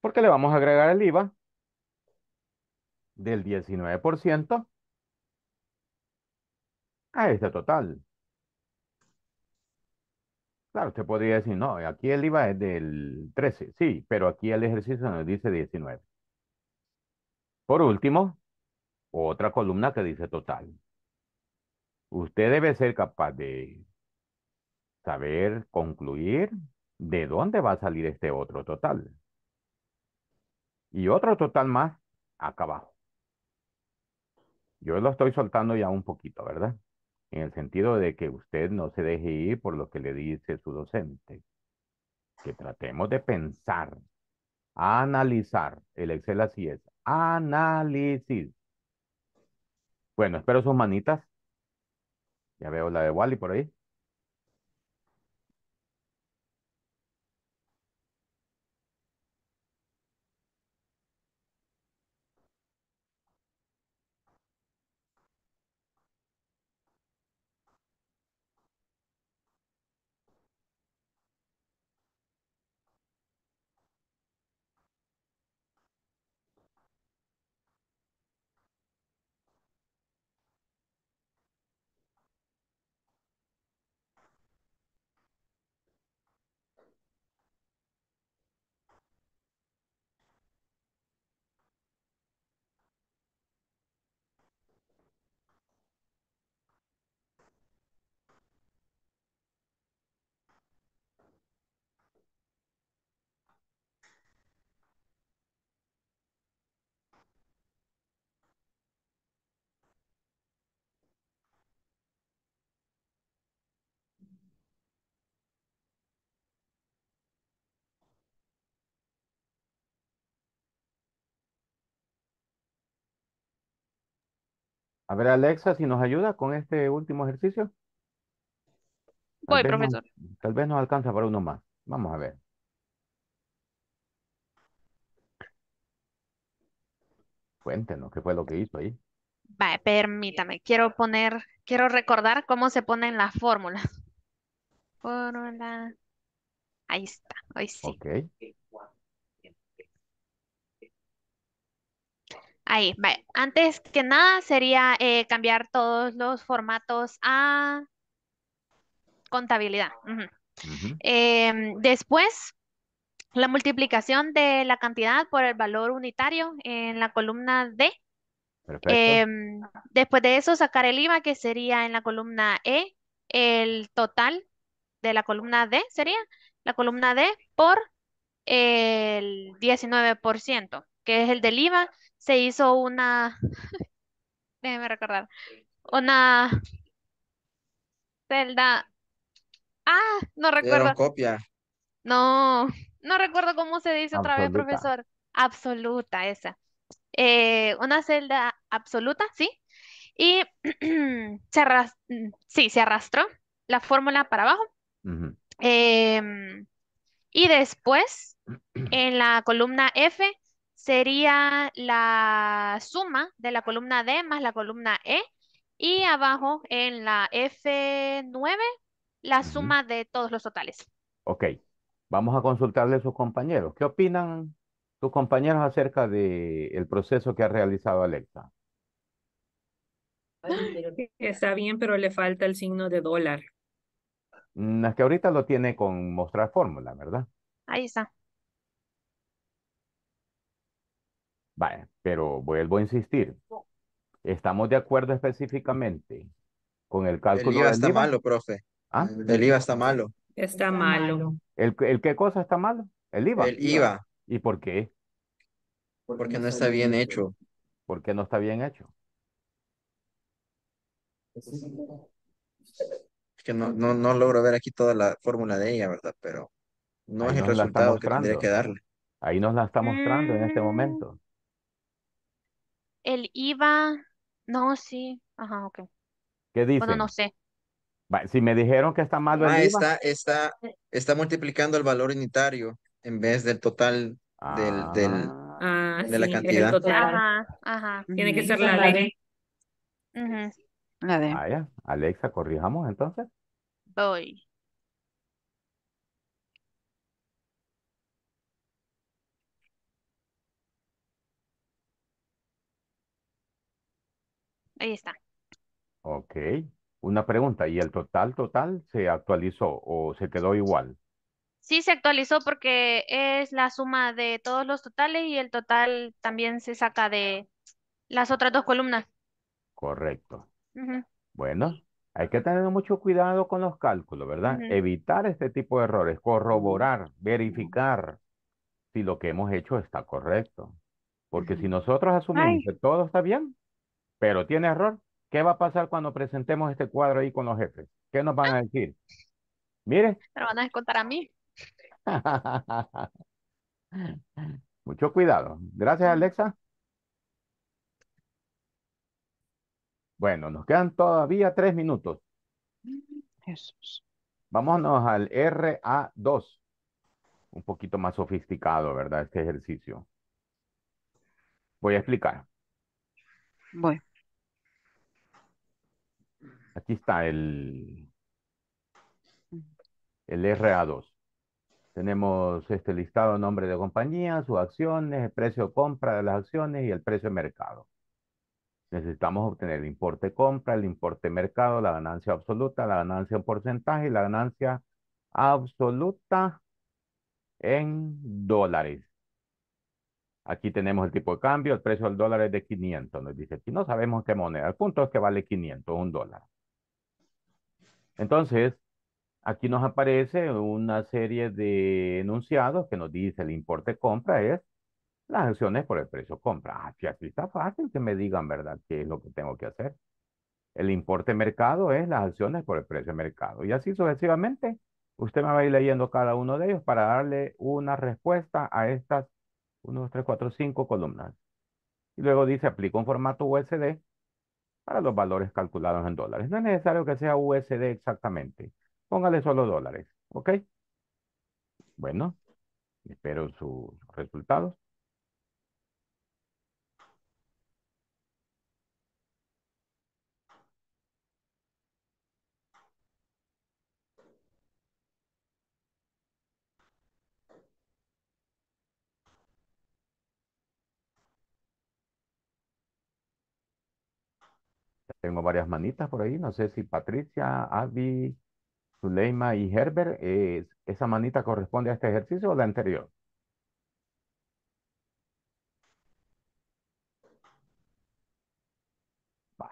Porque le vamos a agregar el I V A del diecinueve por ciento a este total. Claro, usted podría decir, no, aquí el I V A es del trece. Sí, pero aquí el ejercicio nos dice diecinueve. Por último, otra columna que dice total. Usted debe ser capaz de saber concluir de dónde va a salir este otro total. Y otro total más acá abajo. Yo lo estoy soltando ya un poquito, ¿verdad? En el sentido de que usted no se deje ir por lo que le dice su docente. Que tratemos de pensar, analizar. El Excel así es. Análisis. Bueno, espero sus manitas. Ya veo la de Wally por ahí. A ver, Alexa, si nos ayuda con este último ejercicio. Voy, profesor. Tal vez nos alcanza para uno más. Vamos a ver. Cuéntenos qué fue lo que hizo ahí. Vale, permítame. Quiero poner, quiero recordar cómo se ponen las fórmulas. Fórmula. Ahí está, ahí sí. Ok. Ahí, vale. Antes que nada sería eh, cambiar todos los formatos a contabilidad. Uh-huh. Uh-huh. Eh, después, la multiplicación de la cantidad por el valor unitario en la columna D. Perfecto. Eh, después de eso, sacar el I V A, que sería en la columna E, el total de la columna D sería la columna D por el diecinueve por ciento, que es el del I V A. Se hizo una, déjeme recordar, una celda, ah, no recuerdo. Copia. No, no recuerdo cómo se dice absoluta. Otra vez, profesor. Absoluta, esa. Eh, una celda absoluta, sí. Y se, arras... sí, se arrastró la fórmula para abajo. Uh-huh. eh, y después, en la columna F, sería la suma de la columna D más la columna E. Y abajo en la F nueve, la suma de todos los totales. Ok. Vamos a consultarle a sus compañeros. ¿Qué opinan sus compañeros acerca del proceso que ha realizado Alexa? Está bien, pero le falta el signo de dólar. Es que ahorita lo tiene con mostrar fórmula, ¿verdad? Ahí está. Vale, pero vuelvo a insistir. ¿Estamos de acuerdo específicamente con el cálculo del I V A? El I V A está malo, profe. ¿Ah? El I V A está malo. Está malo. ¿El, el qué cosa está malo? El I V A. El I V A. ¿Y por qué? Porque no está bien hecho. ¿Por qué no está bien hecho? Es que no, no, no logro ver aquí toda la fórmula de ella, ¿verdad? Pero no es el resultado que tendría que darle. Ahí nos la está mostrando en este momento. El I V A, no, sí. Ajá, ok. ¿Qué dice? Bueno, no sé. Si me dijeron que está malo ah, el I V A. Está, está, está multiplicando el valor unitario en vez del total ah. del, del, ah, de sí, la cantidad. El total. Ajá, ajá. Tiene que ser la D. Uh-huh. La D. Ah, ya. Alexa, corrijamos entonces. Voy. Ahí está. Ok. Una pregunta. ¿Y el total total se actualizó o se quedó igual? Sí, se actualizó porque es la suma de todos los totales y el total también se saca de las otras dos columnas. Correcto. Uh-huh. Bueno, hay que tener mucho cuidado con los cálculos, ¿verdad? Uh-huh. Evitar este tipo de errores, corroborar, verificar si lo que hemos hecho está correcto. Porque uh-huh. si nosotros asumimos Ay. que todo está bien, pero tiene error, ¿qué va a pasar cuando presentemos este cuadro ahí con los jefes? ¿Qué nos van a decir? Mire. ¿Me van a descontar a mí? Mucho cuidado. Gracias, Alexa. Bueno, nos quedan todavía tres minutos. Jesús. Vámonos al R A dos. Un poquito más sofisticado, ¿verdad? Este ejercicio. Voy a explicar. Voy. Aquí está el, el R A dos. Tenemos este listado, nombre de compañía, sus acciones, el precio de compra de las acciones y el precio de mercado. Necesitamos obtener el importe de compra, el importe de mercado, la ganancia absoluta, la ganancia en porcentaje y la ganancia absoluta en dólares. Aquí tenemos el tipo de cambio, el precio del dólar es de quinientos. Nos dice aquí, no sabemos qué moneda. El punto es que vale quinientos, un dólar. Entonces, aquí nos aparece una serie de enunciados que nos dice el importe compra es las acciones por el precio compra. Ah, si aquí está fácil que me digan, ¿verdad? ¿Qué es lo que tengo que hacer? El importe mercado es las acciones por el precio mercado. Y así sucesivamente, usted me va a ir leyendo cada uno de ellos para darle una respuesta a estas uno, dos, tres, cuatro, cinco columnas. Y luego dice, aplica un formato U S D para los valores calculados en dólares. No es necesario que sea U S D exactamente. Póngale solo dólares, ¿ok? Bueno, espero sus resultados. Tengo varias manitas por ahí, no sé si Patricia, Abby, Zuleima y Herbert, eh, ¿esa manita corresponde a este ejercicio o la anterior? Bye.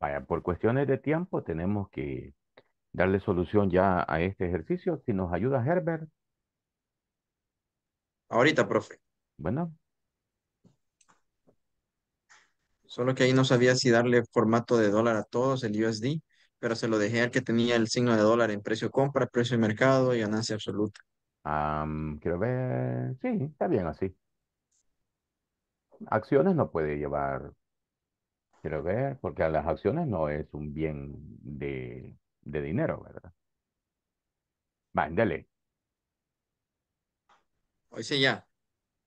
Vaya, por cuestiones de tiempo tenemos que darle solución ya a este ejercicio. Si nos ayuda Herbert. Ahorita, profe. Bueno. Solo que ahí no sabía si darle formato de dólar a todos, el U S D, pero se lo dejé al que tenía el signo de dólar en precio compra, precio de mercado y ganancia absoluta. Um, quiero ver. Sí, está bien así. Acciones no puede llevar... Quiero ver, porque a las acciones no es un bien de, de dinero, ¿verdad? Va, dale. Hoy sí ya.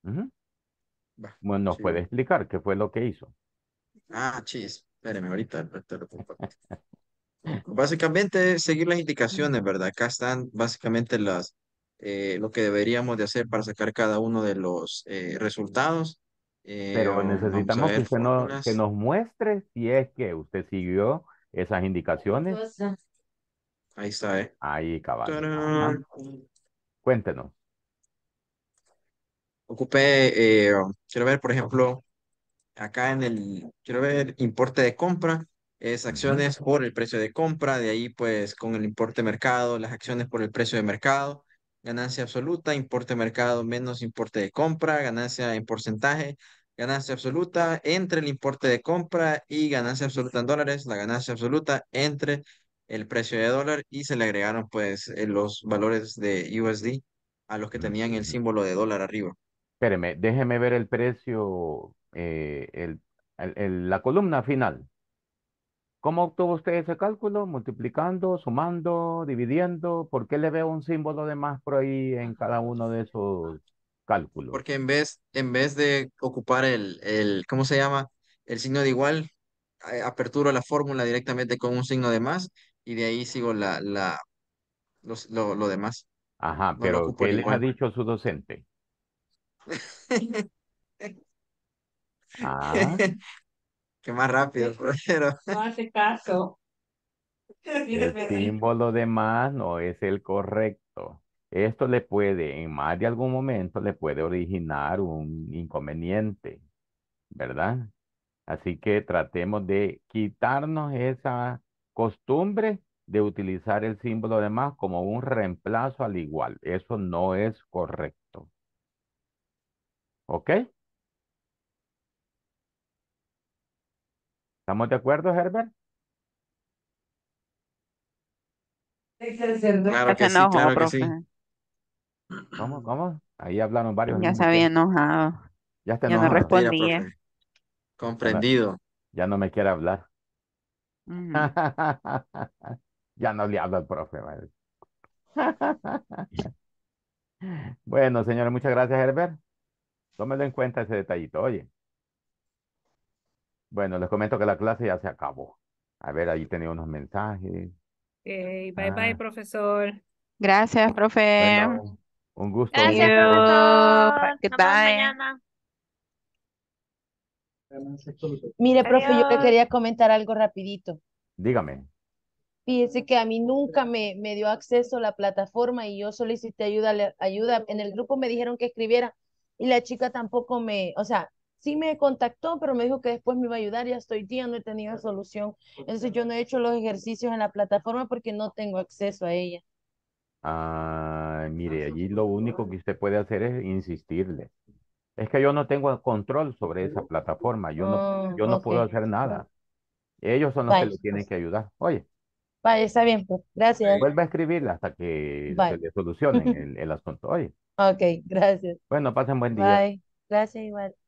Uh-huh. Va, bueno, nos sí. Puede explicar qué fue lo que hizo. Ah, chis, espéreme, ahorita te lo comparto. Básicamente es seguir las indicaciones, ¿verdad? Acá están básicamente las, eh, lo que deberíamos de hacer para sacar cada uno de los eh, resultados. Pero necesitamos ver, que usted nos, que nos muestre si es que usted siguió esas indicaciones. Ahí está, eh. Ahí, caballo. Cuéntenos. Ocupé, eh, quiero ver, por ejemplo, acá en el, quiero ver, importe de compra, es acciones por el precio de compra, de ahí pues con el importe de mercado, las acciones por el precio de mercado, ganancia absoluta, importe de mercado menos importe de compra, ganancia en porcentaje, ganancia absoluta entre el importe de compra y ganancia absoluta en dólares, la ganancia absoluta entre el precio de dólar y se le agregaron pues eh, los valores de U S D a los que tenían el símbolo de dólar arriba. Espéreme, déjeme ver el precio, eh, el, el, el, la columna final. ¿Cómo obtuvo usted ese cálculo? ¿Multiplicando, sumando, dividiendo? ¿Por qué le veo un símbolo de más por ahí en cada uno de esos cálculos? Porque en vez, en vez de ocupar el, el, ¿cómo se llama? El signo de igual, aperturo la fórmula directamente con un signo de más y de ahí sigo la, la, los, lo, lo demás. Ajá, no, pero ¿qué le ha dicho su docente? Ah. Que más rápido, pero no hace caso. El símbolo de más no es el correcto. Esto le puede, en más de algún momento, le puede originar un inconveniente, ¿verdad? Así que tratemos de quitarnos esa costumbre de utilizar el símbolo de más como un reemplazo al igual. Eso no es correcto. ¿Ok? ¿Estamos de acuerdo, Herbert? Claro que sí, claro que sí. ¿Cómo, cómo? Ahí hablaron varios. Ya se había enojado. Ya está enojado. Ya no respondía. Mira, comprendido. Ya no me quiere hablar. Mm. Ya no le habla al profe. Bueno, señores, muchas gracias, Herbert. Tómelo en cuenta ese detallito, oye. Bueno, les comento que la clase ya se acabó. A ver, ahí tenía unos mensajes. Okay, bye, ah. bye, profesor. Gracias, profe. Bueno, un gusto. Gracias, profesor. ¿Qué tal? Mire, profe, Adiós. Yo le quería comentar algo rapidito. Dígame. Fíjese que a mí nunca me, me dio acceso a la plataforma y yo solicité ayuda, ayuda. En el grupo me dijeron que escribiera y la chica tampoco me, o sea, sí me contactó, pero me dijo que después me iba a ayudar y hasta hoy día no he tenido solución. Entonces yo no he hecho los ejercicios en la plataforma porque no tengo acceso a ella. Ah, mire, allí lo único que usted puede hacer es insistirle. Es que yo no tengo control sobre esa plataforma. Yo no, oh, yo no okay. puedo hacer nada. Ellos son los Bye. que le tienen que ayudar. Oye. Vaya, está bien, pues. Gracias. Vuelva a escribirla hasta que Bye. se le solucione el, el asunto. Oye. Ok, gracias. Bueno, pasen buen día. Bye. Gracias, igual.